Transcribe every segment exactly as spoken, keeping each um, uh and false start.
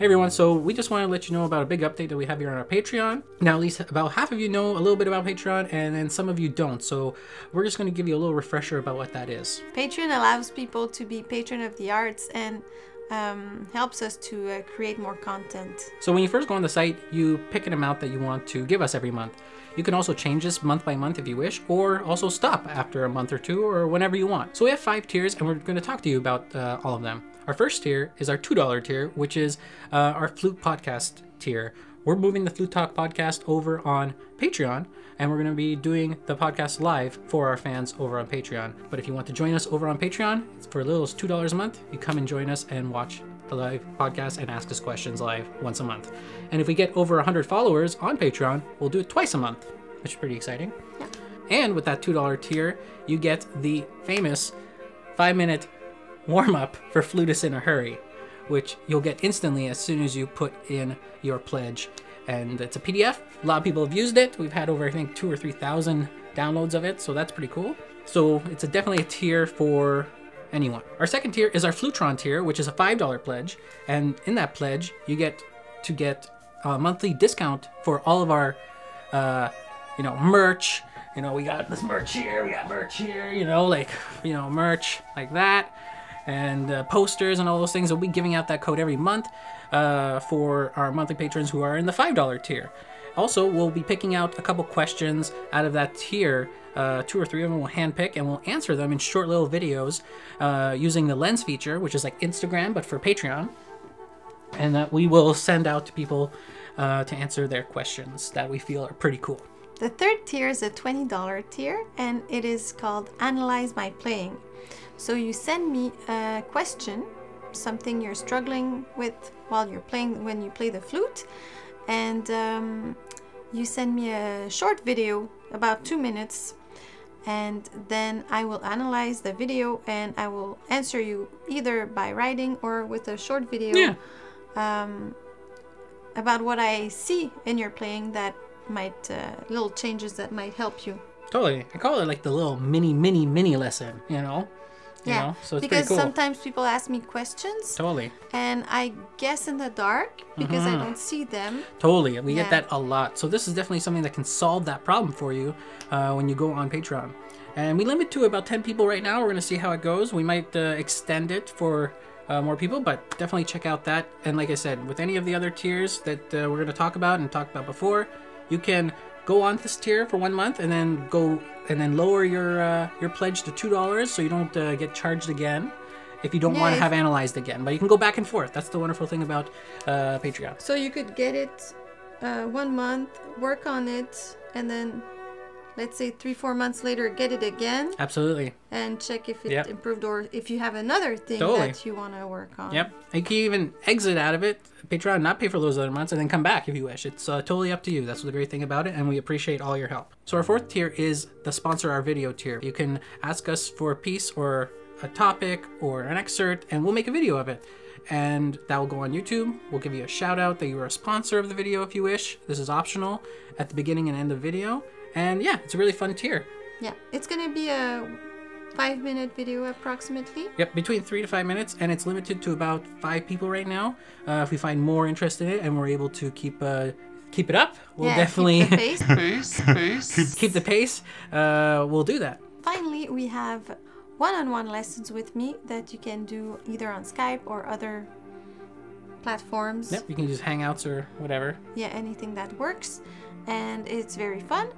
Hey everyone, so we just want to let you know about a big update that we have here on our Patreon. Now at least about half of you know a little bit about Patreon, and then some of you don't, so we're just going to give you a little refresher about what that is. Patreon allows people to be patron of the arts and Um, helps us to uh, create more content. So when you first go on the site, you pick an amount that you want to give us every month. You can also change this month by month if you wish, or also stop after a month or two or whenever you want. So we have five tiers and we're going to talk to you about uh, all of them. Our first tier is our two dollar tier, which is uh, our Flute Podcast tier. We're moving the Flute Talk podcast over on Patreon, and we're going to be doing the podcast live for our fans over on Patreon. But if you want to join us over on Patreon, it's for as little as two dollars a month. You come and join us and watch the live podcast and ask us questions live once a month. And if we get over one hundred followers on Patreon, we'll do it twice a month, which is pretty exciting. Yeah. And with that two dollar tier, you get the famous five minute warm-up for Flutus in a Hurry, which you'll get instantly as soon as you put in your pledge. And it's a P D F. A lot of people have used it. We've had over, I think, two or three thousand downloads of it, so that's pretty cool. So it's a, definitely a tier for anyone. Our second tier is our Flutron tier, which is a five dollar pledge. And in that pledge, you get to get a monthly discount for all of our, uh, you know, merch. You know, we got this merch here, we got merch here, you know, like, you know, merch like that. And uh, posters and all those things. We'll be giving out that code every month uh, for our monthly patrons who are in the five dollar tier. Also, we'll be picking out a couple questions out of that tier. Uh, two or three of them we'll handpick, and we'll answer them in short little videos uh, using the lens feature, which is like Instagram, but for Patreon. And that we will send out to people uh, to answer their questions that we feel are pretty cool. The third tier is a twenty dollar tier, and it is called Analyze My Playing. So you send me a question, something you're struggling with while you're playing, when you play the flute, and um, you send me a short video, about two minutes, and then I will analyze the video and I will answer you either by writing or with a short video yeah. um, about what I see in your playing that might, uh, little changes that might help you. Totally. I call it like the little mini, mini, mini lesson, you know? You yeah, know? So it's because cool. Sometimes people ask me questions. Totally. And I guess in the dark because mm-hmm. I don't see them. Totally. We yeah. get that a lot. So this is definitely something that can solve that problem for you uh, when you go on Patreon. And we limit to about ten people right now. We're going to see how it goes. We might uh, extend it for uh, more people, but definitely check out that. And like I said, with any of the other tiers that uh, we're going to talk about and talked about before, you can go on this tier for one month and then go and then lower your uh, your pledge to two dollars so you don't uh, get charged again if you don't yeah, want to have analyzed again. But you can go back and forth. That's the wonderful thing about uh, Patreon. So you could get it uh, one month, work on it, and then let's say three, four months later, get it again. Absolutely. And check if it yep. improved or if you have another thing totally. That you want to work on. Yep. You can even exit out of it, Patreon, not pay for those other months, and then come back if you wish. It's uh, totally up to you. That's the great thing about it, and we appreciate all your help. So our fourth tier is the Sponsor Our Video tier. You can ask us for a piece or a topic or an excerpt, and we'll make a video of it. And that will go on YouTube. We'll give you a shout out that you were a sponsor of the video if you wish. This is optional at the beginning and end of video. And yeah, it's a really fun tier. Yeah, it's going to be a five minute video approximately. Yep, between three to five minutes, and it's limited to about five people right now. Uh, if we find more interest in it and we're able to keep uh, keep it up, we'll yeah, definitely keep the pace. pace, pace. keep the pace. Uh, we'll do that. Finally, we have one-on-one lessons with me that you can do either on Skype or other platforms. Yep, you can use Hangouts or whatever. Yeah, anything that works. And it's very fun.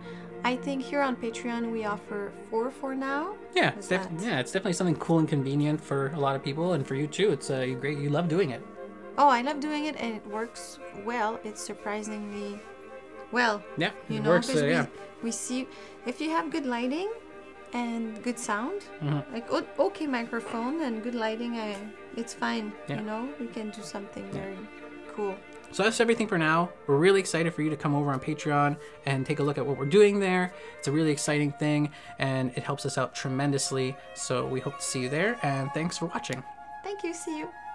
I think here on Patreon we offer four for now. Yeah, it's def yeah, it's definitely something cool and convenient for a lot of people, and for you too. It's uh, great. You love doing it. Oh, I love doing it, and it works well. It's surprisingly well. Yeah, you it know, works. Uh, we, yeah, we see if you have good lighting and good sound, mm-hmm. like okay microphone and good lighting, I, it's fine. Yeah. You know, we can do something yeah. very cool. So that's everything for now. We're really excited for you to come over on Patreon and take a look at what we're doing there. It's a really exciting thing, and it helps us out tremendously. So we hope to see you there, and thanks for watching. Thank you. See you.